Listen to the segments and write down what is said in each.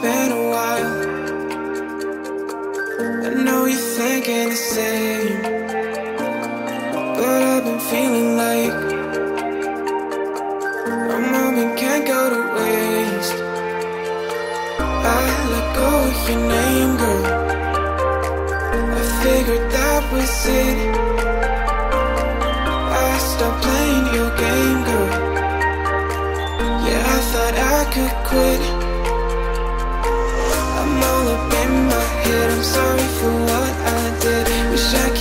It's been a while. I know you're thinking the same, but I've been feeling like a moment can't go to waste. I let go of your name, girl. I figured that was it. I stopped playing your game, girl. Yeah, I thought I could quit. I'm all up in my head, I'm sorry for what I did. Wish I could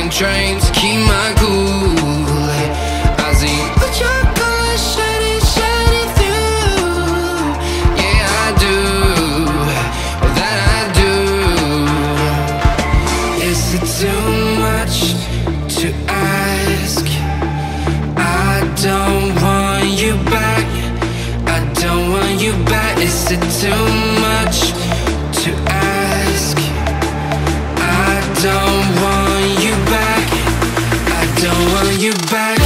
seeing dreams, keep my cool. I see what your colors shining, shining through. Yeah, I do, well, that I do. Is it too much to ask? I don't want you back, I don't want you back. Is it too much to ask? I don't want you back, I don't want you back.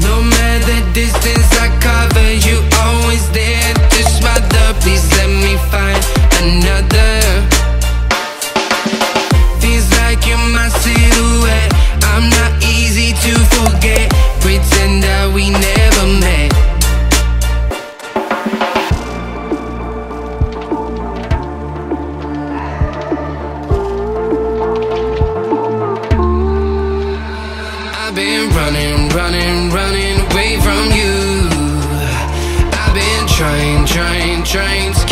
No matter distance, I cover you, always there to smother. Please let me find another. Feels like you're my silhouette, I'm not easy to forget. Pretend that we never met. I've been running, running, running away from you. I've been trying, trying, trying to